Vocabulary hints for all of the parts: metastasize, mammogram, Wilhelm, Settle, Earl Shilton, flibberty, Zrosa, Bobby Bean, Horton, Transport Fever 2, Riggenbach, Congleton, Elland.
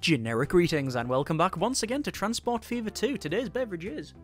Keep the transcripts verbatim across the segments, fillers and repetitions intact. Generic greetings and welcome back once again to Transport Fever two. Today's beverage is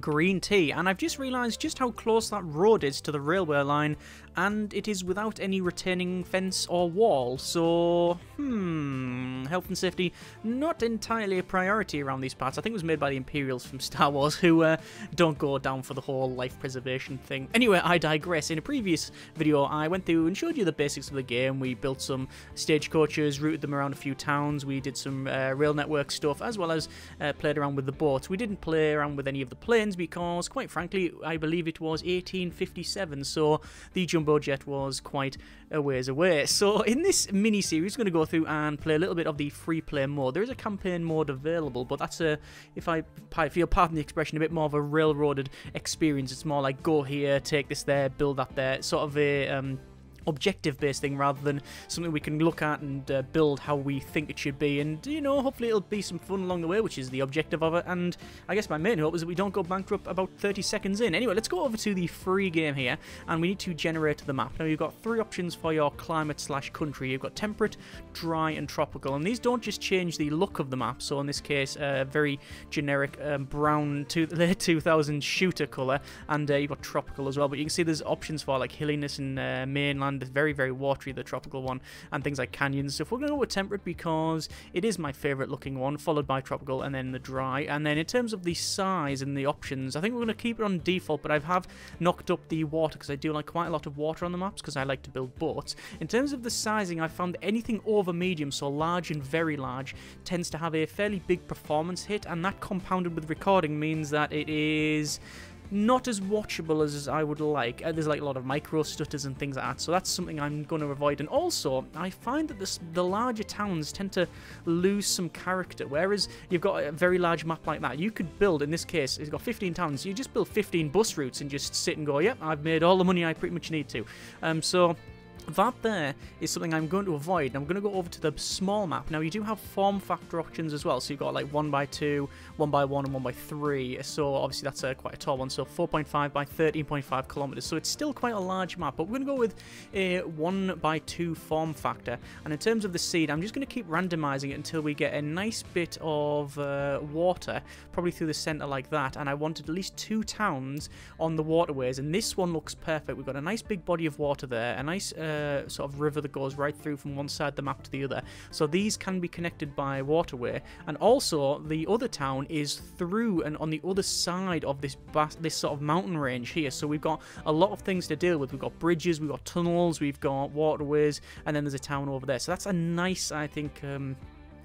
green tea, and I've just realised just how close that road is to the railway line, and it is without any retaining fence or wall, so hmm, health and safety not entirely a priority around these parts. I think it was made by the Imperials from Star Wars, who uh, don't go down for the whole life preservation thing. Anyway, I digress. In a previous video I went through and showed you the basics of the game. We built some stagecoaches, routed them around a few towns, we did some uh, rail network stuff, as well as uh, played around with the boats. We didn't play around with any of the planes because, quite frankly, I believe it was eighteen fifty-seven, so the jumbo jet was quite a ways away. So in this mini-series, we're going to go through and play a little bit of the free play mode. There is a campaign mode available, but that's a, if I feel pardon the expression, a bit more of a railroaded experience. It's more like go here, take this there, build that there, sort of a um, objective-based thing rather than something we can look at and uh, build how we think it should be. And, you know, hopefully it'll be some fun along the way, which is the objective of it. And I guess my main hope is that we don't go bankrupt about thirty seconds in. Anyway, let's go over to the free game here, and we need to generate the map. Now, you've got three options for your climate slash country. You've got temperate, dry, and tropical. And these don't just change the look of the map. So in this case, a uh, very generic um, brown to late two thousand shooter colour. And uh, you've got tropical as well. But you can see there's options for, like, hilliness and uh, mainland. Very, very watery, the tropical one, and things like canyons. So if we're going to go with temperate because it is my favourite looking one, followed by tropical and then the dry. And then in terms of the size and the options, I think we're going to keep it on default, but I have knocked up the water because I do like quite a lot of water on the maps because I like to build boats. In terms of the sizing, I found that anything over medium, so large and very large, tends to have a fairly big performance hit, and that compounded with recording means that it is not as watchable as I would like. Uh, there's like a lot of micro stutters and things like that, so that's something I'm going to avoid. And also, I find that this, the larger towns tend to lose some character, whereas you've got a very large map like that. You could build, in this case, it's got fifteen towns, you just build fifteen bus routes and just sit and go, yep, I've made all the money I pretty much need to. Um, so that there is something I'm going to avoid. I'm going to go over to the small map. Now, you do have form factor options as well. So you've got like one by two, one by one, and one by three. So obviously that's uh, quite a tall one. So four point five by thirteen point five kilometers. So it's still quite a large map, but we're going to go with a one by two form factor. And in terms of the seed, I'm just going to keep randomizing it until we get a nice bit of uh, water, probably through the center like that. And I wanted at least two towns on the waterways. And this one looks perfect. We've got a nice big body of water there, a nice uh, Uh, sort of river that goes right through from one side of the map to the other. So these can be connected by waterway, and also the other town is through and on the other side of this this sort of mountain range here. So we've got a lot of things to deal with. We've got bridges, we've got tunnels, we've got waterways, and then there's a town over there. So that's a nice, I think, um,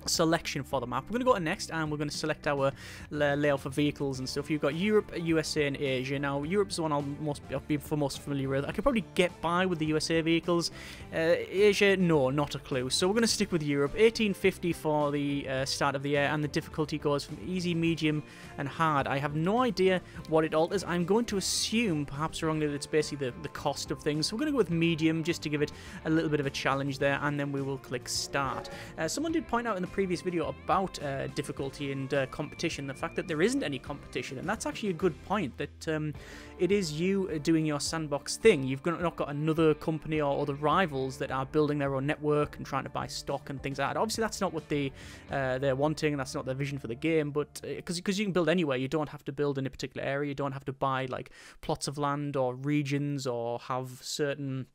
selection for the map. We're going to go to next, and we're going to select our layout for vehicles and stuff. You've got Europe, U S A, and Asia. Now, Europe's the one I'll most I've been for most familiar with. I could probably get by with the U S A vehicles. Uh, Asia, no, not a clue. So we're going to stick with Europe. eighteen fifty for the uh, start of the year, and the difficulty goes from easy, medium, and hard. I have no idea what it alters. I'm going to assume, perhaps wrongly, that it's basically the, the cost of things. So we're going to go with medium just to give it a little bit of a challenge there, and then we will click start. Uh, someone did point out in the previous video about uh, difficulty and uh, competition, the fact that there isn't any competition, and that's actually a good point, that um, it is you doing your sandbox thing. You've not got another company or other rivals that are building their own network and trying to buy stock and things like that. Obviously that's not what they, uh, they're wanting, and that's not their vision for the game, but because because you can build anywhere. You don't have to build in a particular area. You don't have to buy like plots of land or regions or have certain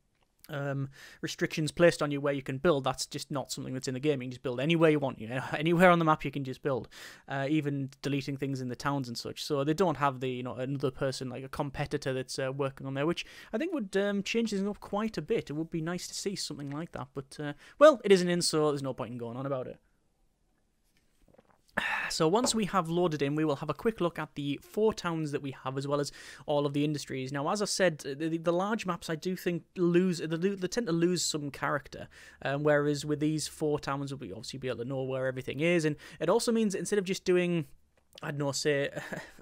Um, restrictions placed on you where you can build. That's just not something that's in the game. You can just build anywhere you want, you know, anywhere on the map you can just build, uh, even deleting things in the towns and such. So they don't have the, you know, another person, like a competitor that's uh, working on there, which I think would um, change things up quite a bit. It would be nice to see something like that, but uh, well, it isn't in, so there's no point in going on about it. So once we have loaded in, we will have a quick look at the four towns that we have, as well as all of the industries. Now, as I said, the, the large maps, I do think lose, they tend to lose some character, um, whereas with these four towns, we'll obviously be able to know where everything is, and it also means that instead of just doing I don't know, say,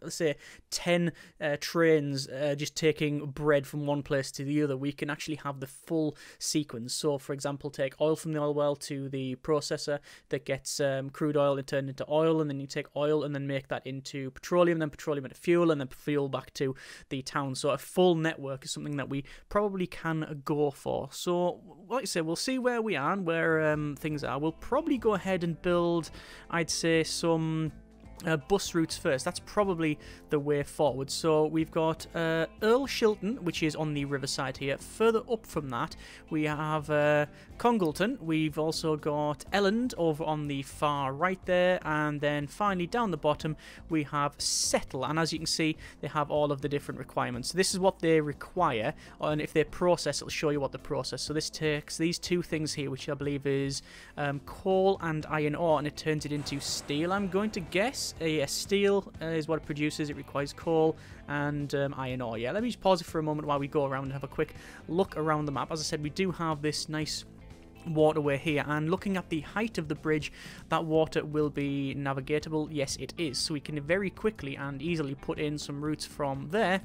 let's say ten uh, trains uh, just taking bread from one place to the other, we can actually have the full sequence. So, for example, take oil from the oil well to the processor that gets um, crude oil and turned into oil, and then you take oil and then make that into petroleum, then petroleum into fuel, and then fuel back to the town. So a full network is something that we probably can go for. So, like I say, we'll see where we are and where um, things are. We'll probably go ahead and build, I'd say, some... Uh, bus routes first. That's probably the way forward. So we've got uh, Earl Shilton, which is on the riverside here. Further up from that, we have uh, Congleton. We've also got Elland over on the far right there. And then finally down the bottom, we have Settle. And as you can see, they have all of the different requirements. So this is what they require. And if they process, it'll show you what the process. So this takes these two things here, which I believe is um, coal and iron ore, and it turns it into steel, I'm going to guess. Yeah, steel is what it produces. It requires coal and um, iron ore. Yeah, let me just pause it for a moment while we go around and have a quick look around the map. As I said, we do have this nice waterway here, and looking at the height of the bridge, that water will be navigatable. Yes, it is. So we can very quickly and easily put in some routes from there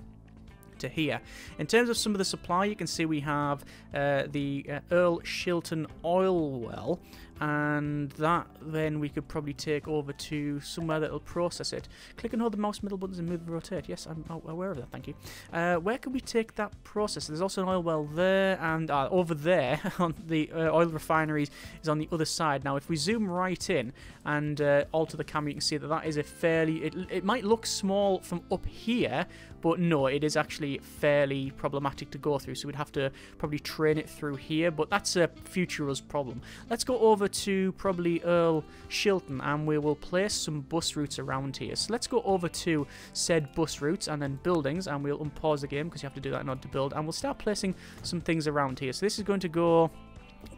to here. In terms of some of the supply, you can see we have uh, the uh, Earl Shilton oil well, and that then we could probably take over to somewhere that will process it. Click and hold the mouse middle buttons and move and rotate. Yes, I'm aware of that, thank you. Uh, where can we take that process? There's also an oil well there, and uh, over there on the uh, oil refineries is on the other side. Now if we zoom right in and uh, alter the camera, you can see that that is a fairly, it, it might look small from up here, but no, it is actually fairly problematic to go through, so we'd have to probably train it through here, but that's a future us problem. Let's go over to probably Earl Shilton, and we will place some bus routes around here. So let's go over to said bus routes and then buildings, and we'll unpause the game because you have to do that in order to build, and we'll start placing some things around here. So this is going to go...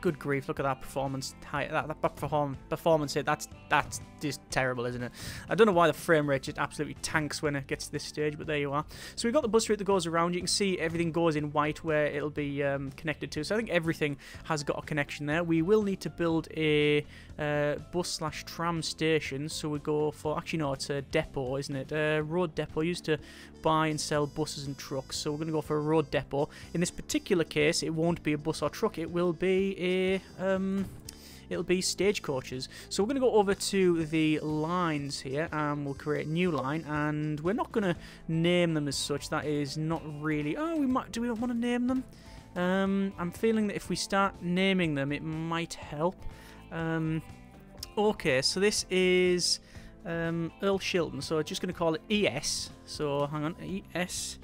Good grief, look at that performance, that, that perform, performance here, that's, that's just terrible, isn't it? I don't know why the frame rate just absolutely tanks when it gets to this stage, but there you are. So we've got the bus route that goes around. You can see everything goes in white where it'll be um, connected to, so I think everything has got a connection there. We will need to build a uh, bus slash tram station, so we go for, actually no, it's a depot, isn't it? A road depot used to buy and sell buses and trucks, so we're going to go for a road depot. In this particular case, it won't be a bus or truck, it will be a um it'll be stagecoaches. So we're going to go over to the lines here, and we'll create a new line, and we're not going to name them as such. That is not really, oh, we might, do we want to name them? um I'm feeling that if we start naming them, it might help. Um okay, so this is um Earl Shilton, so I'm just going to call it E S. So hang on, E S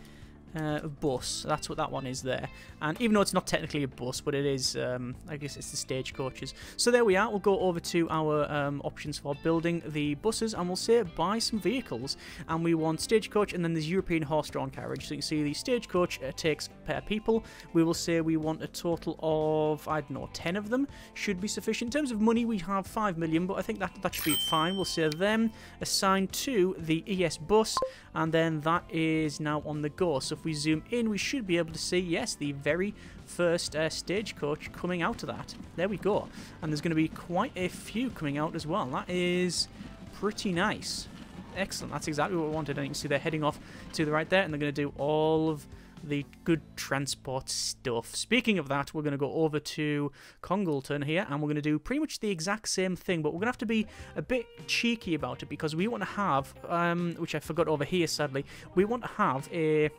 Uh, bus, that's what that one is there. And even though it's not technically a bus, but it is, um, I guess it's the stagecoaches. So there we are. We'll go over to our um, options for building the buses, and we'll say buy some vehicles, and we want stagecoach, and then there's European horse-drawn carriage. So you can see the stagecoach uh, takes per people. We will say we want a total of, I don't know, ten of them should be sufficient. In terms of money, we have five million, but I think that, that should be fine. We'll say them assigned to the E S bus, and then that is now on the go. So if we zoom in, we should be able to see, yes, the very first uh, stagecoach coming out of that. There we go. And there's going to be quite a few coming out as well. That is pretty nice. Excellent. That's exactly what we wanted. And you can see they're heading off to the right there, and they're going to do all of the good transport stuff. Speaking of that, we're going to go over to Congleton here, and we're going to do pretty much the exact same thing, but we're going to have to be a bit cheeky about it, because we want to have, um, which I forgot over here, sadly, we want to have a...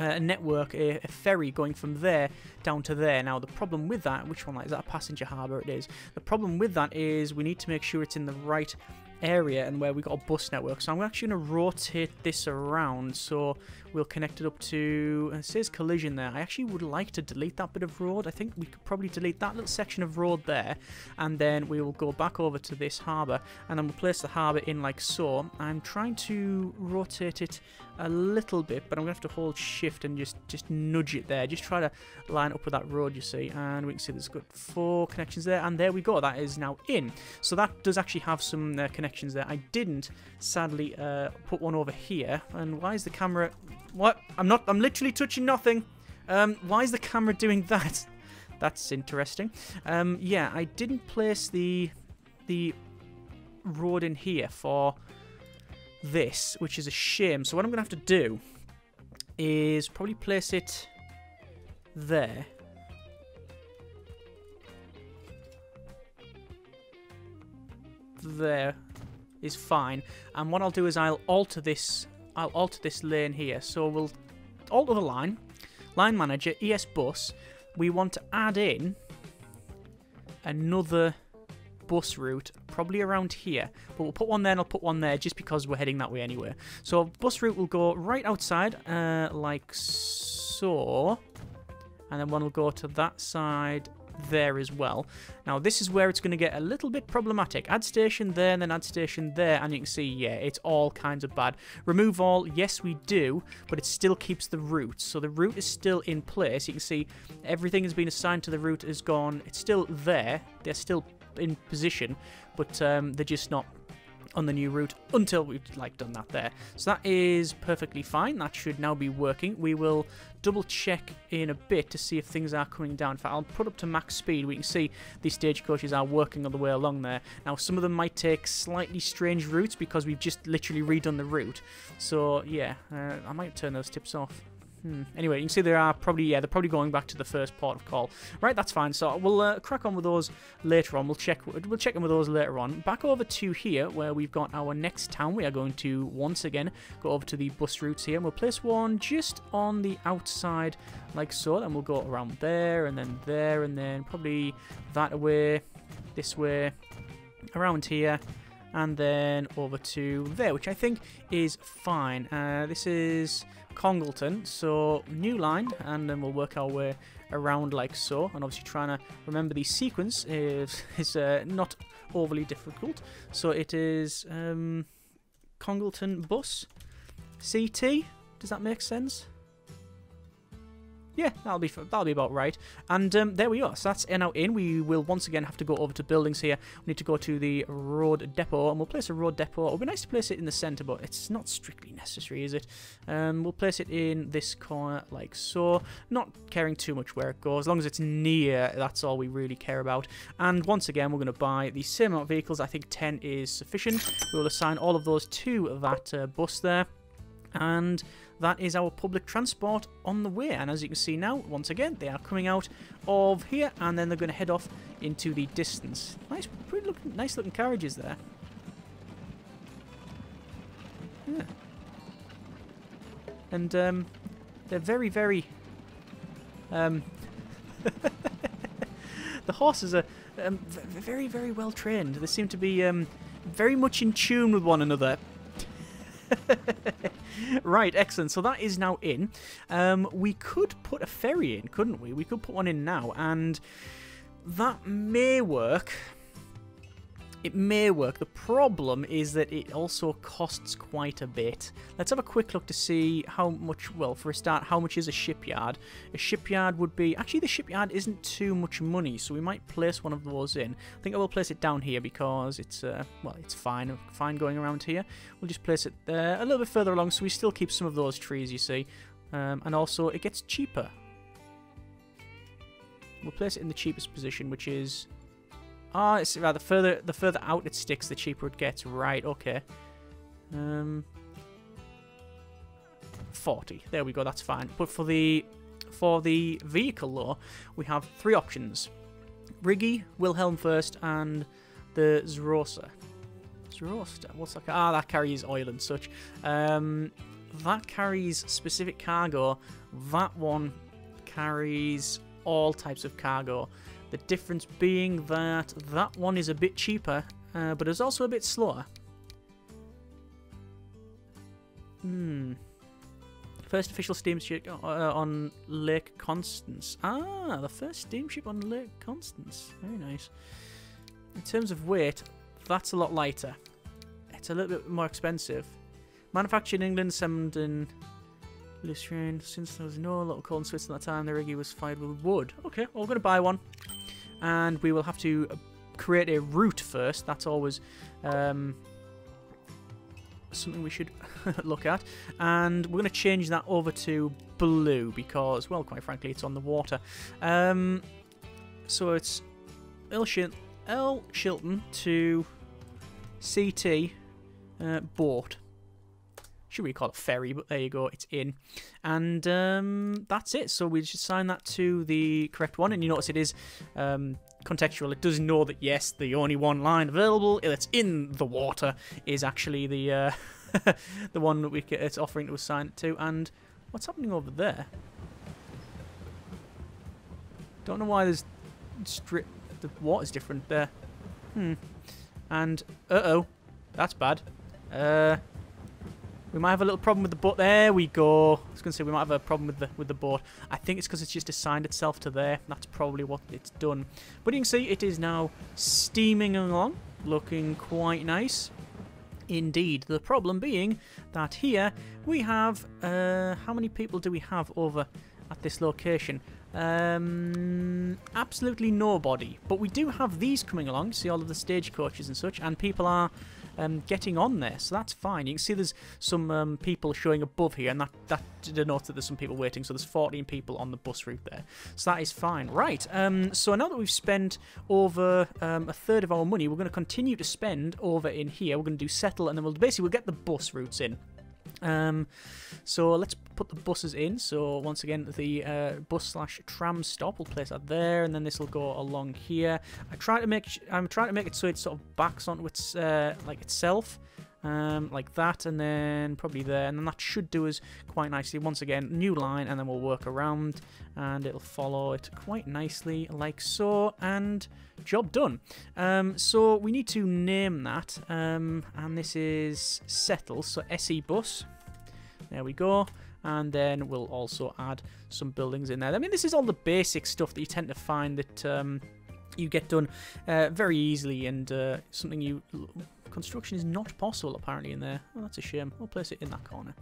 Uh, a network, a, a ferry going from there down to there. Now the problem with that, which one is that, a passenger harbour? It is. The problem with that is we need to make sure it's in the right area and where we got a bus network. So I'm actually going to rotate this around, so we'll connect it up to, it says collision there. I actually would like to delete that bit of road. I think we could probably delete that little section of road there, and then we will go back over to this harbour, and then we'll place the harbour in like so. I'm trying to rotate it a little bit, but I'm going to have to hold shift and just just nudge it there, just try to line up with that road, you see. And we can see there's got four connections there, and there we go, that is now in. So that does actually have some uh, connections there. I didn't, sadly, uh, put one over here. And why is the camera... What? I'm not... I'm literally touching nothing. Um, why is the camera doing that? That's interesting. Um, yeah, I didn't place the the road in here for... this, which is a shame. So what I'm going to have to do is probably place it there. There is fine. And what I'll do is I'll alter this. I'll alter this lane here. So we'll alter the line. Line manager, E S bus. We want to add in another bus route, probably around here. But we'll put one there and I'll put one there just because we're heading that way anyway. So bus route will go right outside, uh, like so. And then one will go to that side there as well. Now this is where it's going to get a little bit problematic. Add station there and then add station there, and you can see, yeah, it's all kinds of bad. Remove all, yes we do, but it still keeps the route, so the route is still in place. You can see everything has been assigned to the route, has gone, it's still there, they're still in position, but um, they're just not on the new route until we've like done that there. So that is perfectly fine. That should now be working. We will double check in a bit to see if things are coming down. In fact, I'll put up to max speed. We can see these stagecoaches are working on the way along there. Now some of them might take slightly strange routes because we've just literally redone the route. So yeah, uh, I might turn those tips off. Hmm. Anyway, you can see they are probably, yeah, they're probably going back to the first port of call. Right, that's fine. So we'll uh, crack on with those later on. We'll check, we'll check in with those later on. Back over to here, where we've got our next town. We are going to, once again, go over to the bus routes here. And we'll place one just on the outside, like so. Then we'll go around there, and then there, and then probably that way, this way, around here. And then over to there, which I think is fine. Uh, this is Congleton, so new line, and then we'll work our way around like so. And obviously trying to remember the sequence is, is uh, not overly difficult. So it is um, Congleton bus, C T, does that make sense? Yeah, that'll be that'll be about right. And um, there we are. So that's now in. We will once again have to go over to buildings here. We need to go to the road depot, and we'll place a road depot. It'll be nice to place it in the centre, but it's not strictly necessary, is it? Um, we'll place it in this corner like so. Not caring too much where it goes. As long as it's near, that's all we really care about. And once again, we're going to buy the same amount of vehicles. I think ten is sufficient. We'll assign all of those to that uh, bus there. And that is our public transport on the way. And as you can see now, once again, they are coming out of here, and then they're going to head off into the distance. Nice, pretty looking, nice looking carriages there. Yeah. And um, they're very, very. Um, the horses are um, very, very well trained. They seem to be um, very much in tune with one another. Right, excellent. So that is now in. Um, we could put a ferry in, couldn't we? We could put one in now, and that may work. It may work. The problem is that it also costs quite a bit. Let's have a quick look to see how much, well, for a start, how much is a shipyard? A shipyard would be, actually the shipyard isn't too much money, so we might place one of those in. I think I will place it down here because it's, uh, well, it's fine, fine going around here. We'll just place it there a little bit further along, so we still keep some of those trees, you see. Um, and also, it gets cheaper. We'll place it in the cheapest position, which is... Ah, oh, it's rather further. The further out it sticks, the cheaper it gets. Right? Okay. Um, forty. There we go. That's fine. But for the for the vehicle though, we have three options: Riggy, Wilhelm first, and the Zrosa. Zrosa. What's that? Ah, that carries oil and such. Um, that carries specific cargo. That one carries all types of cargo. The difference being that that one is a bit cheaper, uh, but is also a bit slower. Hmm. First official steamship on Lake Constance. Ah, the first steamship on Lake Constance. Very nice. In terms of weight, that's a lot lighter. It's a little bit more expensive. Manufactured in England, assembled in Lucerne. Since there was no local coal in Switzerland at that time, the Riggy was fired with wood. Okay, well, we're going to buy one. And we will have to create a route first. That's always um, something we should look at. And we're going to change that over to blue because, well, quite frankly, it's on the water. Um, so it's Earl Shilton to C T uh, boat. should we call it ferry, but there you go, it's in. And um, that's it. So we should sign that to the correct one. And you notice it is um, contextual. It does know that, yes, the only one line available that's in the water is actually the uh, the one that we it's offering to assign it to. And what's happening over there? Don't know why there's strip. The water's different there. Hmm. And uh-oh, that's bad. Uh, we might have a little problem with the boat. There we go. I was gonna say we might have a problem with the with the boat. I think it's because it's just assigned itself to there. That's probably what it's done. But you can see it is now steaming along, looking quite nice indeed. The problem being that here we have uh, how many people do we have over at this location? Um, absolutely nobody. But we do have these coming along. See all of the stagecoaches and such, and people are um, getting on there, so that's fine. You can see there's some um, people showing above here, and that, that denotes that there's some people waiting, so there's fourteen people on the bus route there. So that is fine. Right, um, so now that we've spent over um, a third of our money, we're going to continue to spend over in here. We're going to do settle, and then we'll basically we'll get the bus routes in. Um, so let's put the buses in. So once again, the uh, bus slash tram stop, we'll place that there, and then this will go along here. I try to make, I'm trying to make it so it sort of backs onto its uh, like itself, um, like that, and then probably there, and then that should do us quite nicely. Once again, new line, and then we'll work around, and it'll follow it quite nicely, like so, and job done. Um, so we need to name that, um, and this is Settle, so S E bus. There we go. And then we'll also add some buildings in there. I mean, this is all the basic stuff that you tend to find that um, you get done uh, very easily, and uh, something you... Construction is not possible, apparently, in there. Well, that's a shame. We'll place it in that corner.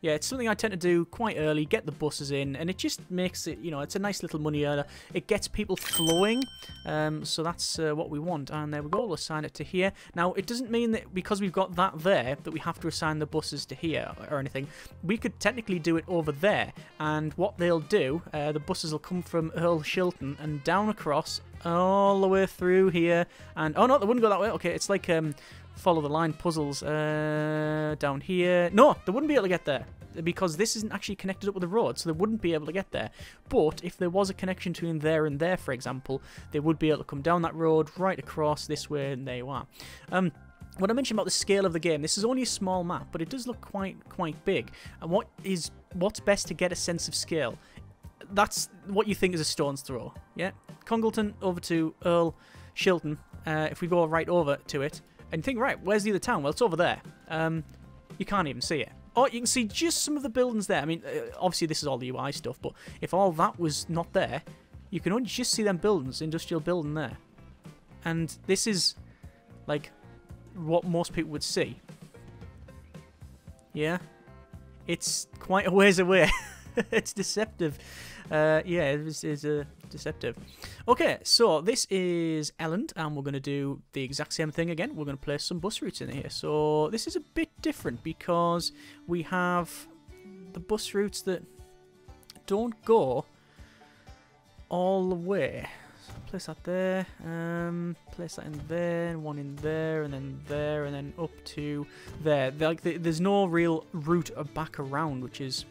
Yeah, it's something I tend to do quite early, get the buses in, and it just makes it, you know, it's a nice little money earner. It gets people flowing, um, so that's uh, what we want. And there we go. We'll assign it to here. Now, it doesn't mean that because we've got that there that we have to assign the buses to here or anything. We could technically do it over there, and what they'll do, uh, the buses will come from Earl Shilton and down across all the way through here, and oh no, they wouldn't go that way. Okay, it's like um, follow the line puzzles uh, down here. No, they wouldn't be able to get there because this isn't actually connected up with the road, so they wouldn't be able to get there. But if there was a connection between there and there, for example, they would be able to come down that road right across this way, and there you are. Um, What I mentioned about the scale of the game, this is only a small map, but it does look quite quite big. And what is what's best to get a sense of scale? That's what you think is a stone's throw. Yeah, Congleton over to Earl Shilton. Uh, if we go right over to it and think, right, where's the other town? Well, it's over there. Um, you can't even see it. Oh, you can see just some of the buildings there. I mean, obviously this is all the U I stuff, but if all that was not there, you can only just see them buildings, industrial building there. And this is like what most people would see. Yeah, it's quite a ways away. It's deceptive. Uh, yeah, it is uh, deceptive. Okay, so this is Elland, and we're going to do the exact same thing again. We're going to place some bus routes in here. So this is a bit different because we have the bus routes that don't go all the way. So place that there, um, place that in there, and one in there, and then there, and then up to there. They're like the, there's no real route back around, which is...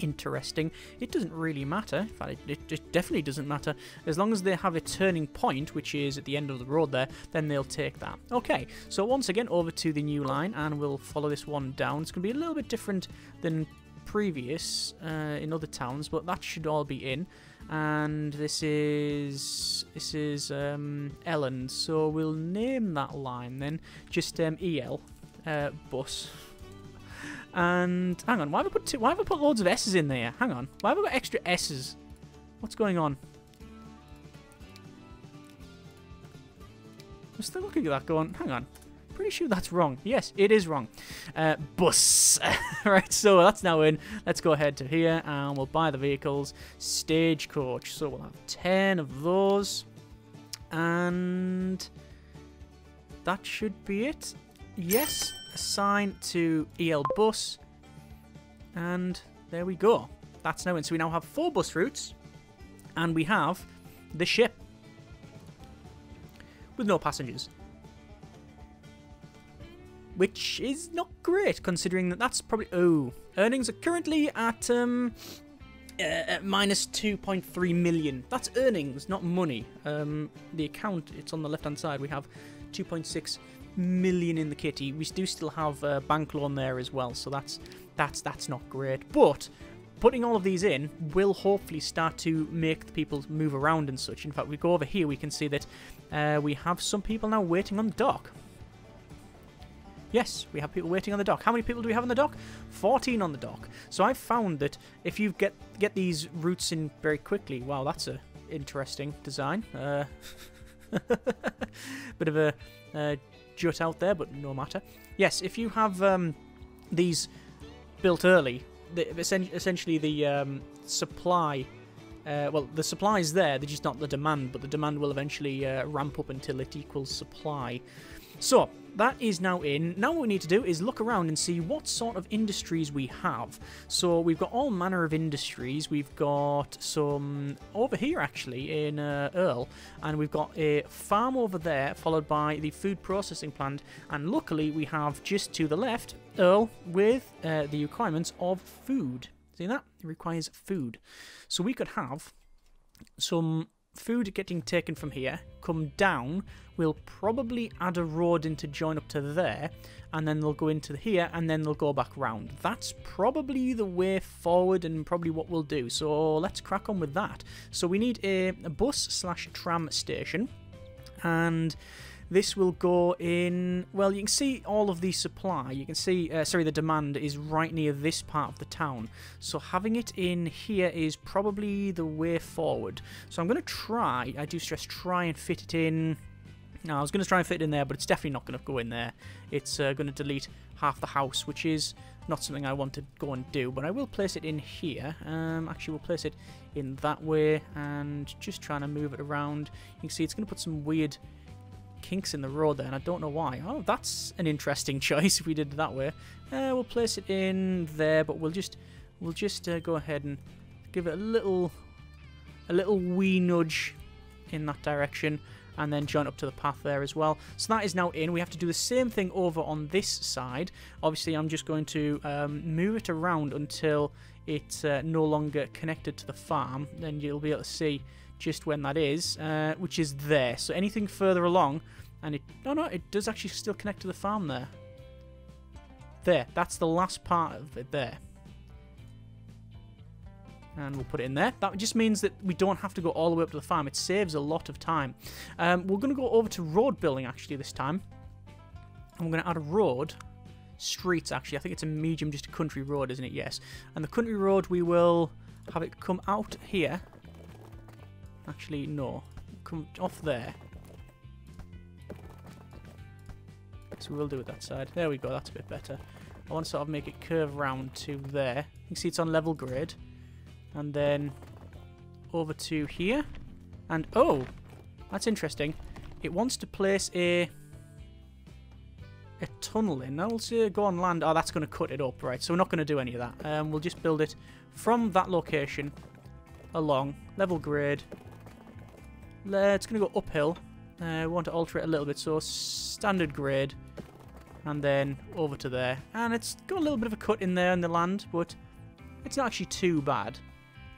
interesting. It doesn't really matter. In fact, it, it definitely doesn't matter. As long as they have a turning point, which is at the end of the road there, then they'll take that. Okay, so once again, over to the new line, and we'll follow this one down. It's going to be a little bit different than previous uh, in other towns, but that should all be in. And this is this is um, Elland, so we'll name that line then just um, E L uh, bus. And hang on, why have I put two, why have I put loads of S's in there? Hang on, why have I got extra S's? What's going on? I'm still looking at that going, hang on. Pretty sure that's wrong. Yes, it is wrong. Uh, bus. Right, so that's now in. Let's go ahead to here, and we'll buy the vehicles. Stagecoach. So we'll have ten of those. And that should be it. Yes. Assign to E L bus, and there we go. That's now in. So we now have four bus routes, and we have the ship with no passengers. which is not great considering that that's probably... Oh, earnings are currently at um, uh, at minus two point three million. That's earnings, not money. Um, the account, it's on the left-hand side. We have two point six million in the kitty. We do still have a bank loan there as well, so that's that's that's not great. But putting all of these in will hopefully start to make the people move around and such. In fact, we go over here, we can see that uh, we have some people now waiting on the dock. Yes, we have people waiting on the dock. How many people do we have on the dock? fourteen on the dock. So I've found that if you get get these routes in very quickly... Wow, that's a interesting design. Uh, bit of a uh, jut out there, but no matter. Yes, if you have um, these built early... The, essentially the um, supply, uh, well, the supply is there, they're just not the demand, but the demand will eventually uh, ramp up until it equals supply. So, that is now in. Now what we need to do is look around and see what sort of industries we have. So, we've got all manner of industries. We've got some over here, actually, in uh, Earl. And we've got a farm over there, followed by the food processing plant. And luckily, we have just to the left, Earl, with uh, the requirements of food. See that? It requires food. So, we could have some... food getting taken from here, come down, we'll probably add a road in to join up to there, and then they'll go into here, and then they'll go back round. That's probably the way forward and probably what we'll do, so let's crack on with that. So we need a, a bus slash tram station, and this will go in... Well, you can see all of the supply. You can see... Uh, sorry, the demand is right near this part of the town. So having it in here is probably the way forward. So I'm going to try... I do stress try and fit it in... No, I was going to try and fit it in there, but it's definitely not going to go in there. It's uh, going to delete half the house, which is not something I want to go and do. But I will place it in here. Um, actually, we'll place it in that way. And just trying to move it around. You can see it's going to put some weird... kinks in the road there, and I don't know why. Oh, that's an interesting choice if we did it that way. Uh, we'll place it in there, but we'll just we'll just uh, go ahead and give it a little a little wee nudge in that direction, and then join up to the path there as well. So that is now in. We have to do the same thing over on this side. Obviously, I'm just going to um, move it around until it's uh, no longer connected to the farm. Then you'll be able to see just when that is, uh, which is there. So anything further along, and it... No, no, it does actually still connect to the farm there. There. That's the last part of it there. And we'll put it in there. That just means that we don't have to go all the way up to the farm. It saves a lot of time. Um, we're going to go over to road building, actually, this time. And we're going to add a road... streets, actually. I think it's a medium, just a country road, isn't it? Yes. And the country road, we will have it come out here... Actually, no. Come off there. So we'll do it that side. There we go, that's a bit better. I want to sort of make it curve round to there. You can see it's on level grid. And then over to here. And, oh! That's interesting. It wants to place a... a tunnel in. Now we'll go on land. Oh, that's going to cut it up, right. So we're not going to do any of that. Um, we'll just build it from that location along. Level grid. It's going to go uphill. Uh, we want to alter it a little bit, so standard grade, and then over to there. And it's got a little bit of a cut in there in the land, but it's not actually too bad.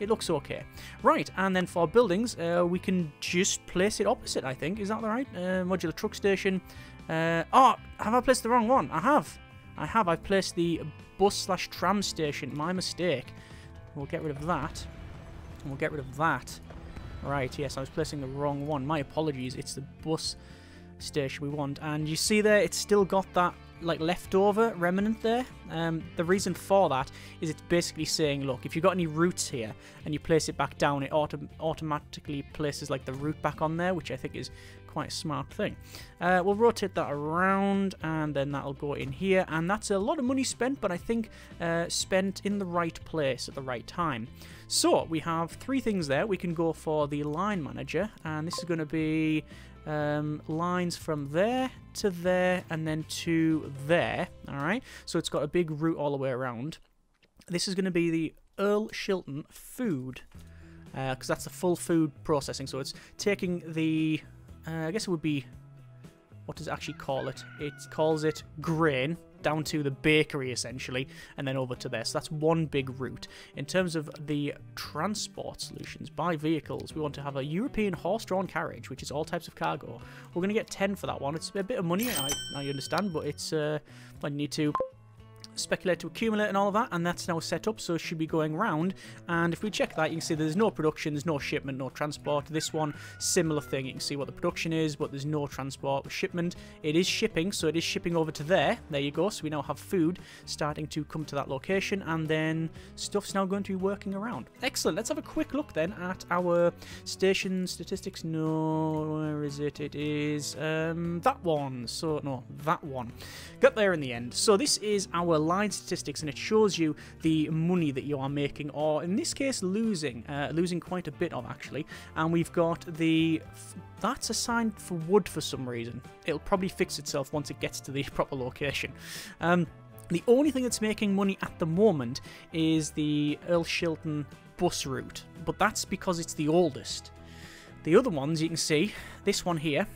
It looks okay. Right, and then for buildings, uh, we can just place it opposite, I think. Is that right? Uh, modular truck station. Uh, oh, have I placed the wrong one? I have. I have. I've placed the bus slash tram station. My mistake. We'll get rid of that. We'll get rid of that. Right, yes, I was placing the wrong one. My apologies, it's the bus station we want. And you see there, it's still got that, like, leftover remnant there. Um, the reason for that is it's basically saying, look, if you've got any routes here and you place it back down, it autom automatically places, like, the route back on there, which I think is quite a smart thing. Uh, we'll rotate that around, and then that'll go in here. And that's a lot of money spent, but I think uh, spent in the right place at the right time. So, we have three things there. We can go for the line manager, and this is going to be... Um, lines from there to there and then to there. Alright, so it's got a big route all the way around. This is going to be the Earl Shilton food, because uh, that's the full food processing, so it's taking the uh, I guess it would be what does it actually call it? It calls it grain, down to the bakery essentially, and then over to there. So that's one big route. In terms of the transport solutions by vehicles, we want to have a European horse-drawn carriage, which is all types of cargo. We're going to get ten for that one. It's a bit of money, I, I understand, but it's uh, I need to speculate to accumulate and all of that, and that's now set up, so it should be going round. And if we check that, you can see there's no production, there's no shipment, no transport. This one, similar thing, you can see what the production is, but there's no transport, shipment. It is shipping, so it is shipping over to there. There you go. So we now have food starting to come to that location, and then stuff's now going to be working around. Excellent. Let's have a quick look then at our station statistics. No, where is it? It is um, that one. So no, that one. Got there in the end. So this is our line statistics, and it shows you the money that you are making, or in this case losing, uh, losing quite a bit of actually. And we've got the, that's assigned for wood for some reason. It'll probably fix itself once it gets to the proper location. Um, the only thing that's making money at the moment is the Earl Shilton bus route, but that's because it's the oldest. The other ones you can see, this one here,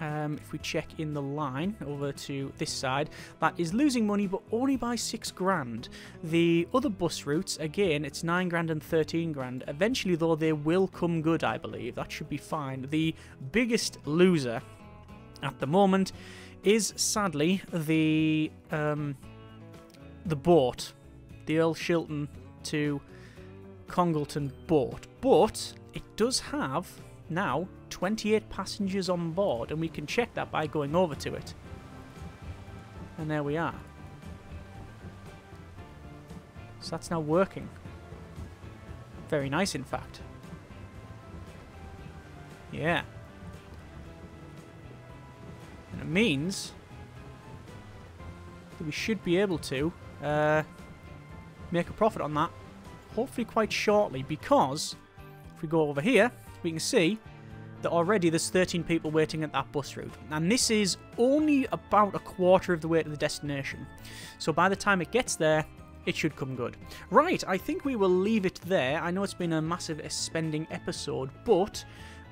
Um, if we check in the line over to this side, that is losing money, but only by six grand. The other bus routes, again, it's nine grand and thirteen grand. Eventually, though, they will come good, I believe. That should be fine. The biggest loser at the moment is, sadly, the um, the boat, the Earl Shilton to Congleton boat. But it does have now twenty-eight passengers on board, and we can check that by going over to it, and there we are. So that's now working, very nice in fact. Yeah, and it means that we should be able to uh, make a profit on that hopefully quite shortly, because if we go over here we can see that already there's thirteen people waiting at that bus route, and this is only about a quarter of the way to the destination. So by the time it gets there, it should come good. Right, I think we will leave it there. I know it's been a massive spending episode, but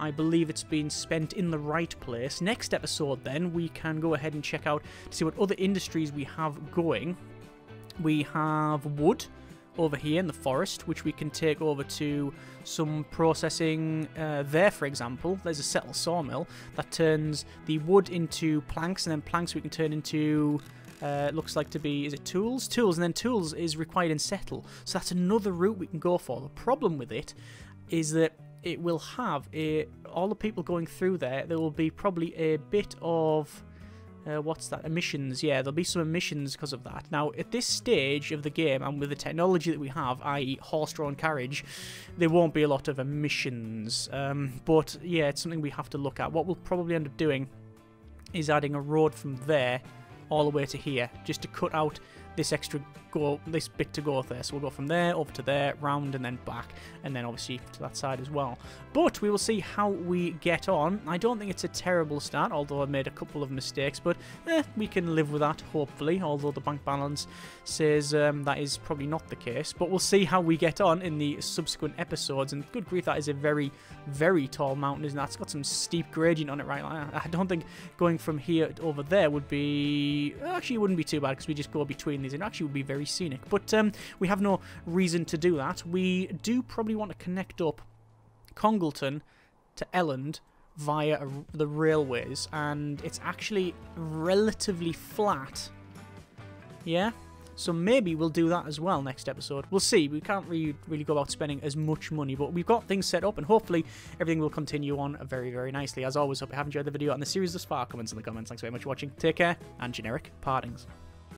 I believe it's been spent in the right place. Next episode then, we can go ahead and check out to see what other industries we have going. We have wood over here in the forest, which we can take over to some processing uh, there, for example. There's a Settle sawmill that turns the wood into planks, and then planks we can turn into, uh, looks like to be, is it tools? Tools, and then tools is required in Settle. So that's another route we can go for. The problem with it is that it will have, a, all the people going through there, there will be probably a bit of, Uh, what's that? Emissions. Yeah, there'll be some emissions because of that. Now, at this stage of the game, and with the technology that we have, that is horse-drawn carriage, there won't be a lot of emissions. Um, but, yeah, it's something we have to look at. What we'll probably end up doing is adding a road from there all the way to here, just to cut out this extra go, this bit to go there. So we'll go from there over to there, round and then back, and then obviously to that side as well. But we will see how we get on. I don't think it's a terrible start, although I made a couple of mistakes, but eh, we can live with that hopefully, although the bank balance says um, that is probably not the case. But we'll see how we get on in the subsequent episodes. And good grief, that is a very very tall mountain, isn't that? It's got some steep gradient on it, right? I don't think going from here over there would be, actually it wouldn't be too bad because we just go between these, and actually would be very scenic. But um, we have no reason to do that. We do probably want to connect up Congleton to Elland via a, the railways, and it's actually relatively flat. Yeah? So maybe we'll do that as well next episode. We'll see. We can't really, really go about spending as much money, but we've got things set up, and hopefully everything will continue on very, very nicely. As always, hope you have enjoyed the video and the series thus far. Comments in the comments. Thanks very much for watching. Take care, and generic partings.